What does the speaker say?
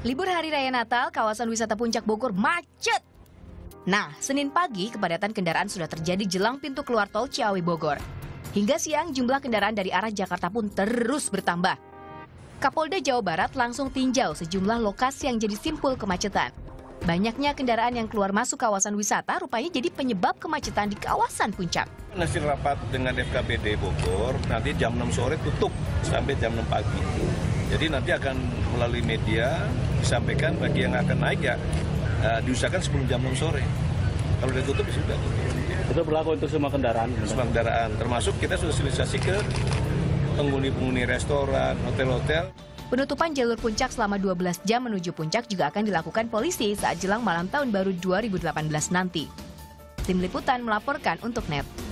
Libur hari raya Natal, kawasan wisata Puncak Bogor macet. Nah, Senin pagi kepadatan kendaraan sudah terjadi jelang pintu keluar tol Ciawi Bogor. Hingga siang jumlah kendaraan dari arah Jakarta pun terus bertambah. Kapolda Jawa Barat langsung tinjau sejumlah lokasi yang jadi simpul kemacetan. Banyaknya kendaraan yang keluar masuk kawasan wisata rupanya jadi penyebab kemacetan di kawasan Puncak. Hasil rapat dengan FKBD Bogor, nanti jam 6 sore tutup sampai jam 6 pagi. Jadi nanti akan melalui media disampaikan bagi yang akan naik ya diusahakan sebelum jam 6 sore. Kalau sudah tutup sudah tutup. Itu berlaku untuk semua kendaraan? Semua kendaraan, termasuk kita sudah sosialisasi ke penghuni-penghuni restoran, hotel-hotel. Penutupan jalur Puncak selama 12 jam menuju Puncak juga akan dilakukan polisi saat jelang malam tahun baru 2018 nanti. Tim Liputan melaporkan untuk NET.